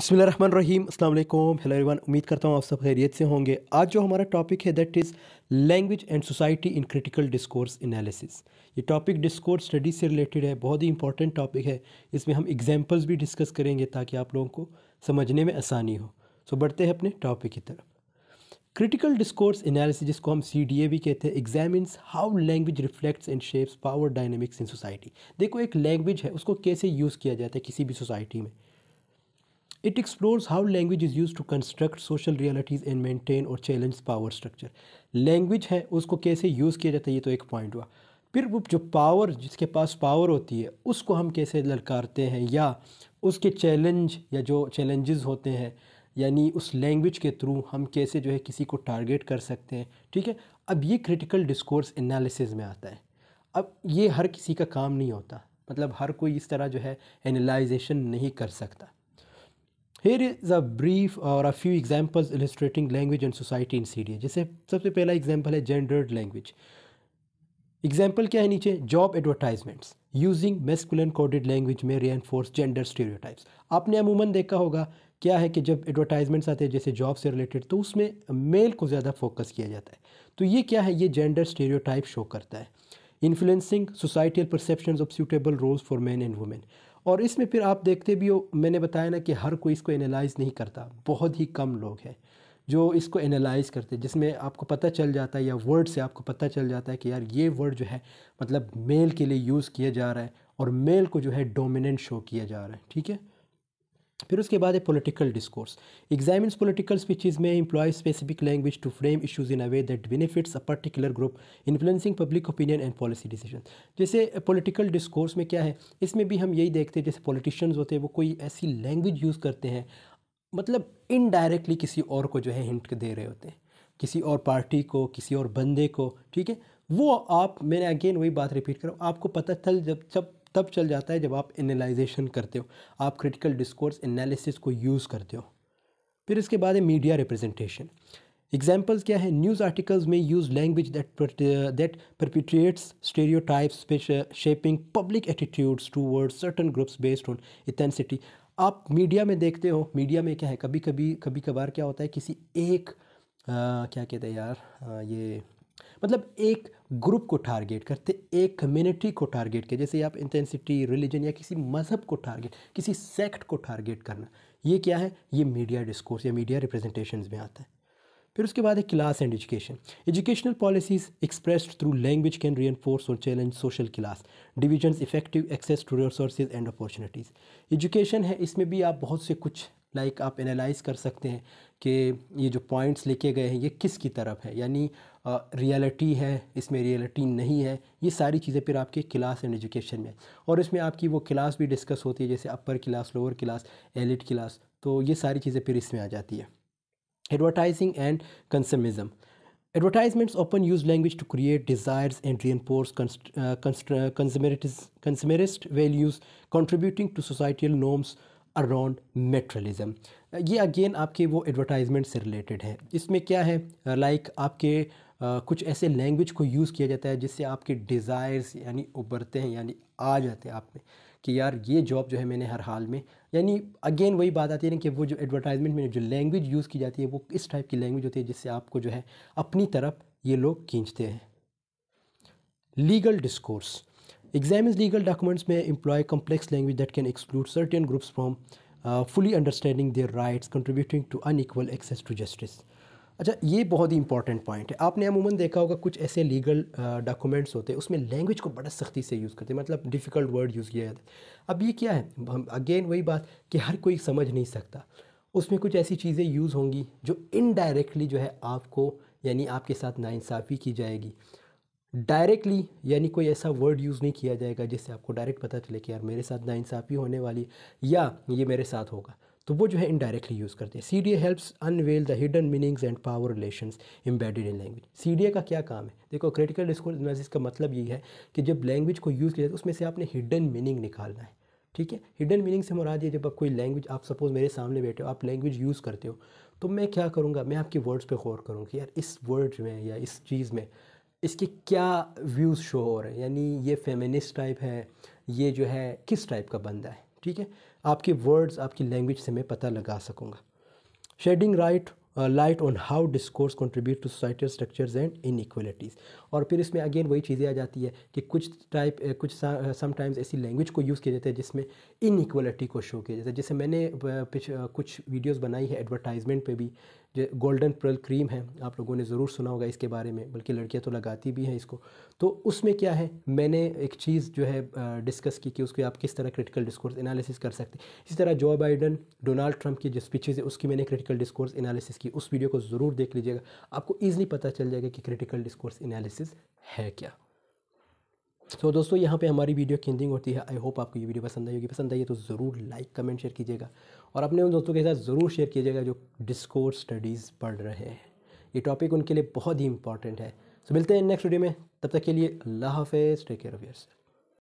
बिस्मिल्लाहिर्रहमानिर्रहीम, अस्सलाम वालेकुम, हेलो एवरीवन। उम्मीद करता हूँ आप सब खैरियत से होंगे। आज जो हमारा टॉपिक है that is language and society in critical discourse analysis. ये टॉपिक डिस्कोर्स स्टडी से रिलेटेड है, बहुत ही इंपॉर्टेंट टॉपिक है। इसमें हम एग्जांपल्स भी डिस्कस करेंगे ताकि आप लोगों को समझने में आसानी हो। सो बढ़ते हैं अपने टॉपिक की तरफ। क्रिटिकल डिस्कोर्स एनालिसिस, जिसको हम CDA भी कहते हैं, examines how language reflects and shapes power dynamics in society. देखो, एक लैंग्वेज है, उसको कैसे यूज़ किया जाता है किसी भी सोसाइटी में। It explores how language is used to construct social realities and maintain or challenge power structure। Language है, उसको कैसे यूज़ किया जाता है, ये तो एक पॉइंट हुआ। फिर वो जो पावर, जिसके पास पावर होती है, उसको हम कैसे ललकारते हैं, या उसके चैलेंज या जो चैलेंजेस होते हैं, यानी उस लैंग्वेज के थ्रू हम कैसे जो है किसी को टारगेट कर सकते हैं। ठीक है, अब ये क्रिटिकल डिस्कोर्स एनालिसिस में आता है। अब ये हर किसी का काम नहीं होता, मतलब हर कोई इस तरह जो है एनालाइजेशन नहीं कर सकता। Here is a brief or a few examples illustrating language and society in CDA। जैसे सबसे पहला एग्जाम्पल है gendered language। एग्जाम्पल क्या है नीचे, job advertisements using masculine coded language में रीइंफोर्स जेंडर स्टीरियोटाइप्स। आपने अमूमन देखा होगा क्या है कि जब एडवर्टाइजमेंट्स आते हैं जैसे जॉब से रिलेटेड, तो उसमें मेल को ज़्यादा फोकस किया जाता है। तो ये क्या है, ये जेंडर स्टीरियोटाइप शो करता है। Influencing societal perceptions of suitable roles for man and women. और इसमें फिर आप देखते भी हो, मैंने बताया ना कि हर कोई इसको एनालाइज़ नहीं करता, बहुत ही कम लोग हैं जो इसको एनालाइज़ करते, जिसमें आपको पता चल जाता है या वर्ड से आपको पता चल जाता है कि यार ये वर्ड जो है मतलब मेल के लिए यूज़ किया जा रहा है और मेल को जो है डोमिनेंट शो किया जा रहा है। ठीक है, फिर उसके बाद है political discourse. Examines political speeches में employ specific language to frame issues in a way that benefits a particular group influencing public opinion and policy decision. जैसे पॉलिटिकल डिस्कोर्स में क्या है, इसमें भी हम यही देखते हैं, जैसे पॉलिटिशियंस होते हैं वो कोई ऐसी लैंग्वेज यूज़ करते हैं, मतलब इनडायरेक्टली किसी और को जो है हिंट दे रहे होते हैं, किसी और पार्टी को, किसी और बंदे को। ठीक है, वो आप, मैंने अगेन वही बात रिपीट कर रहा हूँ, आपको पता चल तब चल जाता है जब आप एनालाइजेशन करते हो, आप क्रिटिकल डिस्कोर्स एनालिसिस को यूज़ करते हो। फिर इसके बाद है मीडिया रिप्रेजेंटेशन। एग्जांपल्स क्या है, न्यूज़ आर्टिकल्स में use language that perpetrates stereotypes shaping public attitudes towards certain groups based on ethnicity. आप मीडिया में देखते हो, मीडिया में क्या है, कभी कभार क्या होता है, किसी एक क्या कहते हैं यार ये मतलब एक ग्रुप को टारगेट करते, एक कम्युनिटी को टारगेट कर, जैसे आप इंटेंसिटी, रिलीजन या किसी मज़हब को टारगेट, किसी सेक्ट को टारगेट करना, ये क्या है, ये मीडिया डिस्कोर्स या मीडिया रिप्रेजेंटेशंस में आता है। फिर उसके बाद है class and education. Educational policies expressed through language can reinforce or challenge social class divisions effective access to resources and opportunities. Education है, इसमें भी आप बहुत से कुछ आप एनालाइज़ कर सकते हैं कि ये जो पॉइंट्स लिखे गए हैं ये किसकी तरफ है, यानी रियलिटी है, इसमें रियलिटी नहीं है, ये सारी चीज़ें फिर आपके क्लास एंड एजुकेशन में। और इसमें आपकी वो क्लास भी डिस्कस होती है, जैसे upper class, lower class, elite class, तो ये सारी चीज़ें फिर इसमें आ जाती है। Advertising and consumerism. Advertisements often use language to create desires and reinforce consumerist values contributing to societal norms around materialism. ये अगेन आपके वो एडवर्टाइजमेंट से रिलेटेड है। इसमें क्या है, आपके कुछ ऐसे लैंग्वेज को यूज़ किया जाता है जिससे आपके डिज़ायर्स यानी उभरते हैं, यानी आ जाते हैं आप में कि यार ये जॉब जो है मैंने हर हाल में, यानी अगेन वही बात आती है ना कि वो जो एडवर्टाइजमेंट में जो लैंग्वेज यूज़ की जाती है वो इस टाइप की लैंग्वेज होती है जिससे आपको जो है अपनी तरफ ये लोग खींचते हैं। Legal discourse. Examines legal documents में employ complex language that can exclude certain groups from fully understanding their rights contributing to unequal access to justice. अच्छा, ये बहुत ही इंपॉर्टेंट पॉइंट है। आपने अमूमन देखा होगा कुछ ऐसे लीगल डॉक्यूमेंट्स होते हैं उसमें लैंग्वेज को बड़ा सख्ती से यूज़ करते हैं, मतलब डिफ़िकल्ट वर्ड यूज़ किया जाता है। अब ये क्या है, अगेन वही बात कि हर कोई समझ नहीं सकता, उसमें कुछ ऐसी चीज़ें यूज़ होंगी जो इनडायरेक्टली जो है आपको, यानी आपके साथ नाइंसाफ़ी की जाएगी डायरेक्टली, यानी कोई ऐसा वर्ड यूज़ नहीं किया जाएगा जिससे आपको डायरेक्ट पता चले कि यार मेरे साथ नाइंसाफ़ी होने वाली या ये मेरे साथ होगा, तो वो जो है इनडायरेक्टली यूज़ करते हैं। CDA helps unveil the hidden meanings and power relations embedded in language. CDA का क्या काम है, देखो क्रिटिकल डिस्कोर्स एनालिसिस का मतलब ये है कि जब लैंग्वेज को यूज़ किया जाए उसमें से आपने हिडन मीनिंग निकालना है। ठीक है, हिडन मीनिंग से मुराद ये, जब आप कोई लैंग्वेज, आप सपोज़ मेरे सामने बैठे हो, आप लैंग्वेज यूज़ करते हो, तो मैं क्या करूँगा, मैं आपके वर्ड्स पर गौर करूँ कि यार इस वर्ड में या इस चीज़ में इसके क्या व्यूज़ शो हो रहे हैं, यानी ये फेमिनिस्ट टाइप है, ये जो है किस टाइप का बंदा है। ठीक है, आपके वर्ड्स, आपकी लैंग्वेज से मैं पता लगा सकूँगा। Shedding light on how discourse contribute to societal structures and inequalities. और फिर इसमें अगेन वही चीज़ें आ जाती है कि कुछ समटाइम्स ऐसी लैंग्वेज को यूज़ किया जाता है जिसमें इनइक्वलिटी को शो किया जाता है। जैसे मैंने कुछ वीडियोस बनाई है एडवर्टाइजमेंट पे भी, जो गोल्डन पर्ल क्रीम है, आप लोगों ने ज़रूर सुना होगा इसके बारे में, बल्कि लड़कियां तो लगाती भी हैं इसको। तो उसमें क्या है, मैंने एक चीज़ जो है डिस्कस की कि उसके आप किस तरह क्रिटिकल डिस्कोर्स एनालिसिस कर सकते हैं। इसी तरह जो बाइडन, डोनाल्ड ट्रंप की जो स्पीचेज़ है उसकी मैंने क्रिटिकल डिस्कोर्स एनालिसिस की, उस वीडियो को ज़रूर देख लीजिएगा, आपको ईजिली पता चल जाएगा कि क्रिटिकल डिस्कोर्स एनालिसिस है क्या। तो दोस्तों यहाँ पे हमारी वीडियो की एंडिंग होती है। आई होप आपको ये वीडियो पसंद आई होगी। पसंद आई है तो ज़रूर लाइक, कमेंट, शेयर कीजिएगा और अपने उन दोस्तों के साथ ज़रूर शेयर कीजिएगा जो डिस्कोर्स स्टडीज़ पढ़ रहे हैं। ये टॉपिक उनके लिए बहुत ही इंपॉर्टेंट है। सो मिलते हैं नेक्स्ट वीडियो में, तब तक के लिए अल्लाह हाफ़िज़, टेक केयर ऑफ योरसेल्फ।